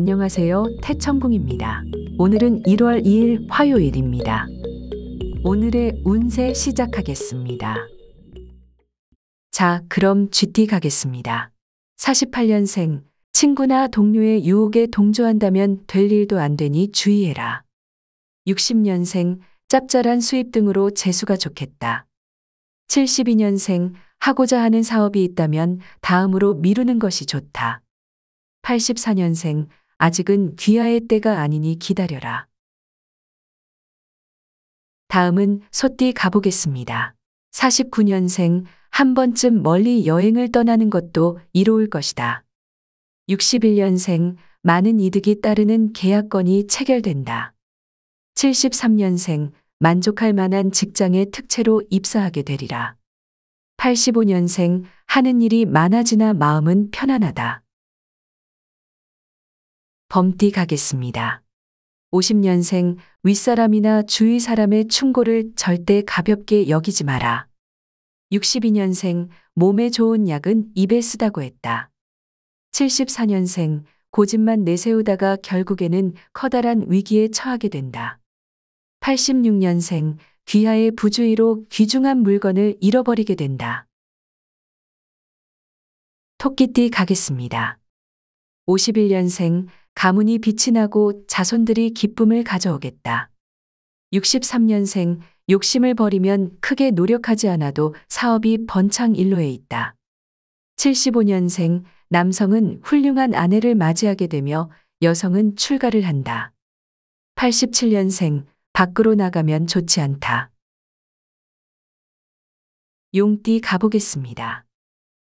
안녕하세요. 태청궁입니다. 오늘은 1월 2일 화요일입니다. 오늘의 운세 시작하겠습니다. 자, 그럼 쥐띠 가겠습니다. 48년생, 친구나 동료의 유혹에 동조한다면 될 일도 안 되니 주의해라. 60년생, 짭짤한 수입 등으로 재수가 좋겠다. 72년생, 하고자 하는 사업이 있다면 다음으로 미루는 것이 좋다. 84년생, 아직은 귀하의 때가 아니니 기다려라. 다음은 소띠 가보겠습니다. 49년생, 한 번쯤 멀리 여행을 떠나는 것도 이로울 것이다. 61년생, 많은 이득이 따르는 계약건이 체결된다. 73년생, 만족할 만한 직장의 특채로 입사하게 되리라. 85년생, 하는 일이 많아지나 마음은 편안하다. 범띠 가겠습니다. 50년생, 윗사람이나 주위 사람의 충고를 절대 가볍게 여기지 마라. 62년생, 몸에 좋은 약은 입에 쓰다고 했다. 74년생, 고집만 내세우다가 결국에는 커다란 위기에 처하게 된다. 86년생, 귀하의 부주의로 귀중한 물건을 잃어버리게 된다. 토끼띠 가겠습니다. 51년생, 가문이 빛이 나고 자손들이 기쁨을 가져오겠다. 63년생, 욕심을 버리면 크게 노력하지 않아도 사업이 번창 일로에 있다. 75년생, 남성은 훌륭한 아내를 맞이하게 되며 여성은 출가를 한다. 87년생, 밖으로 나가면 좋지 않다. 용띠 가보겠습니다.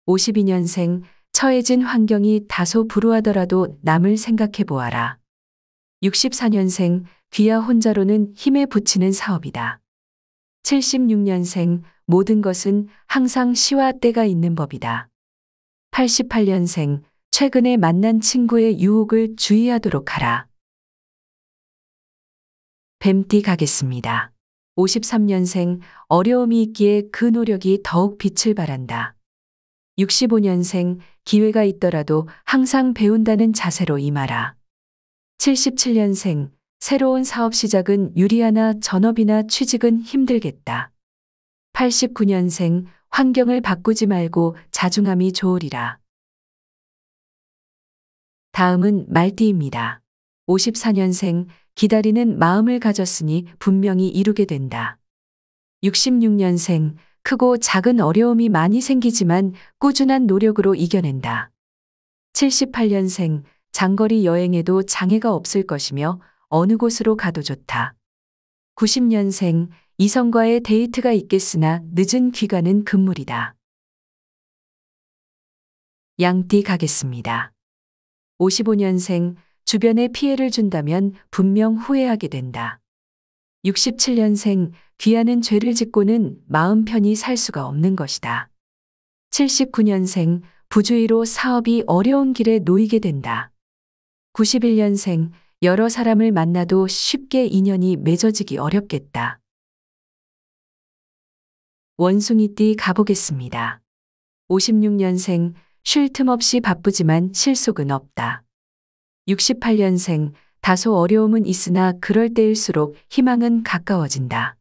52년생, 처해진 환경이 다소 불우하더라도 남을 생각해보아라. 64년생, 귀하 혼자로는 힘에 부치는 사업이다. 76년생, 모든 것은 항상 시와 때가 있는 법이다. 88년생, 최근에 만난 친구의 유혹을 주의하도록 하라. 뱀띠 가겠습니다. 53년생, 어려움이 있기에 그 노력이 더욱 빛을 발한다. 65년생, 기회가 있더라도 항상 배운다는 자세로 임하라. 77년생, 새로운 사업 시작은 유리하나 전업이나 취직은 힘들겠다. 89년생, 환경을 바꾸지 말고 자중함이 좋으리라. 다음은 말띠입니다. 54년생, 기다리는 마음을 가졌으니 분명히 이루게 된다. 66년생, 크고 작은 어려움이 많이 생기지만 꾸준한 노력으로 이겨낸다. 78년생, 장거리 여행에도 장애가 없을 것이며 어느 곳으로 가도 좋다. 90년생, 이성과의 데이트가 있겠으나 늦은 귀가는 금물이다. 양띠 가겠습니다. 55년생, 주변에 피해를 준다면 분명 후회하게 된다. 67년생, 귀하는 죄를 짓고는 마음 편히 살 수가 없는 것이다. 79년생, 부주의로 사업이 어려운 길에 놓이게 된다. 91년생, 여러 사람을 만나도 쉽게 인연이 맺어지기 어렵겠다. 원숭이띠 가보겠습니다. 56년생, 쉴 틈 없이 바쁘지만 실속은 없다. 68년생, 다소 어려움은 있으나 그럴 때일수록 희망은 가까워진다.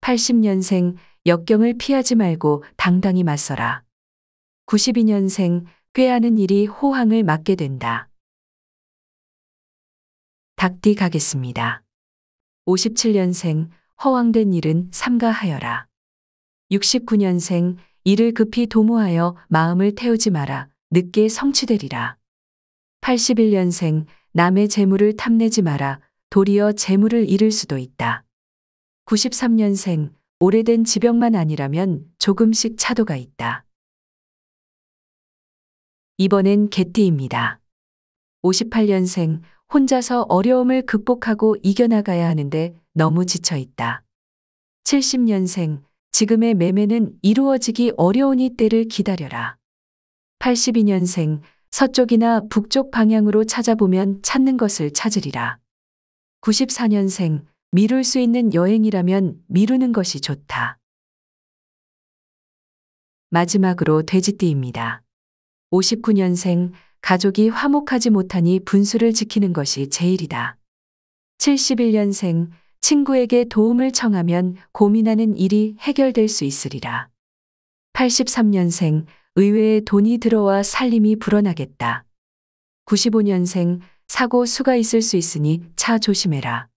80년생, 역경을 피하지 말고 당당히 맞서라. 92년생, 꾀하는 일이 호황을 맞게 된다. 닭띠 가겠습니다. 57년생, 허황된 일은 삼가하여라. 69년생, 일을 급히 도모하여 마음을 태우지 마라. 늦게 성취되리라. 81년생, 남의 재물을 탐내지 마라. 도리어 재물을 잃을 수도 있다. 93년생, 오래된 지병만 아니라면 조금씩 차도가 있다. 이번엔 개띠입니다. 58년생, 혼자서 어려움을 극복하고 이겨나가야 하는데 너무 지쳐있다. 70년생, 지금의 매매는 이루어지기 어려우니 때를 기다려라. 82년생, 서쪽이나 북쪽 방향으로 찾아보면 찾는 것을 찾으리라. 94년생, 미룰 수 있는 여행이라면 미루는 것이 좋다. 마지막으로 돼지띠입니다. 59년생, 가족이 화목하지 못하니 분수를 지키는 것이 제일이다. 71년생 친구에게 도움을 청하면 고민하는 일이 해결될 수 있으리라. 83년생 의외의 돈이 들어와 살림이 불어나겠다. 95년생 사고 수가 있을 수 있으니 차 조심해라.